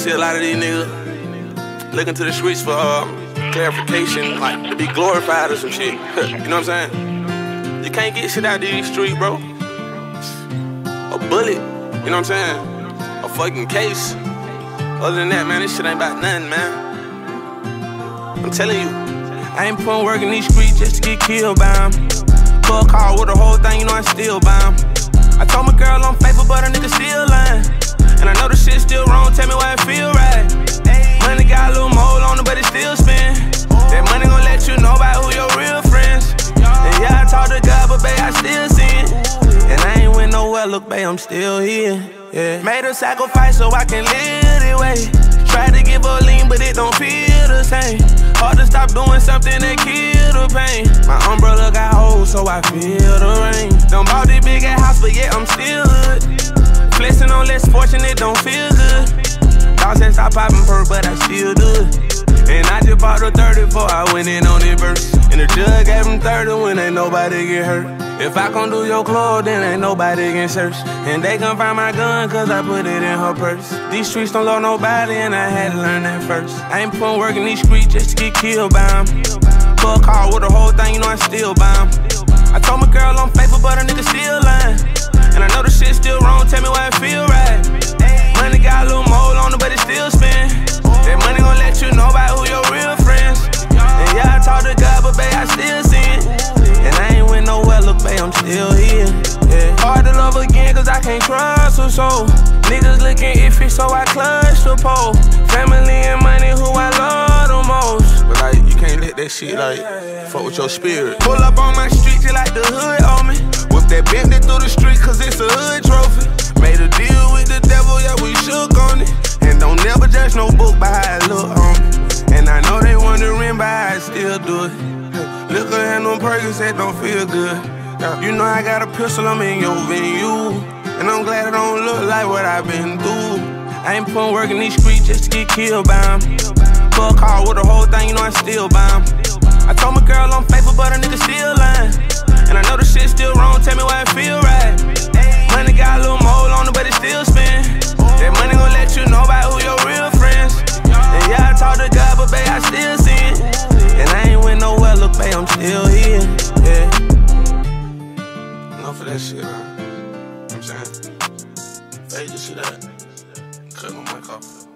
see a lot of these niggas looking to the streets for clarification, like to be glorified or some shit. You know what I'm saying? You can't get shit out of these streets, bro. A bullet, you know what I'm saying? A fucking case. Other than that, man, this shit ain't about nothing, man. I'm telling you, I ain't putting work in these streets just to get killed by him. Full car with the whole thing, you know I still by him. I told my girl I'm faithful, but a nigga still lying. And I know the shit's still wrong, tell me why it feel right. Money got a little mold on it, but it still spin. That money gon' let you know about who your real friends. And yeah, I talk to God, but babe, I still sin. And I ain't went nowhere, look, babe, I'm still here. Yeah. Made a sacrifice so I can live this way. Tried to give a lean, but it don't feel the same. Hard to stop doing something that kill the pain. My umbrella got old, so I feel the rain. Done bought this big ass house, but yet I'm still hood. Flexing on less fortune, it don't feel good. Y'all said stop popping perk, but I still do it. And I just bought a 34, I went in on it verse. And the judge gave him 30 when ain't nobody get hurt. If I gon' do your clothes, then ain't nobody can search. And they gon' find my gun, cause I put it in her purse. These streets don't love nobody, and I had to learn that first. I ain't putting work in these streets just to get killed by him. Full car with the whole thing, you know I still by him. I told my girl I'm faithful, but a nigga still lying. And I know the shit's still wrong, tell me why it feel right. Money got a little mold on it, but it still spin. That money gon' let you know about who your real friends. And yeah, I talk to God, but babe, I still sin. And I ain't went nowhere, look, babe, I'm still here, yeah. Hard to love again, cause I can't trust her soul. Niggas looking iffy, so I clutch the pole. Family and money, who I love the most. But like, you can't let that shit, like, fuck with your spirit. Pull up on my street, just like the hood on me. Whip that Bentley through the street, cause it's a hood trophy. Made a deal with the devil, yeah, we shook on it. And don't never judge no book by how it look on me. And I know they wondering by how I still do it. Liquor and them Perkins that don't feel good. You know I got a pistol, I'm in your venue. And I'm glad it don't look like what I've been through. I ain't putting work in these streets just to get killed by him. Full car with the whole thing, you know I still by him. I told my girl I'm faithful, but a nigga still lying. And I know the shit's still wrong, tell me why it feel right. Money got a little mold on it, but it still spin. That money gon' let you know about who your real friends. And yeah, I talk to God, but babe, I still sin. And I ain't went nowhere, look, babe, I'm still here, yeah. Enough of that shit, man. You know what I'm saying? Fade this shit out. Cut my mic off.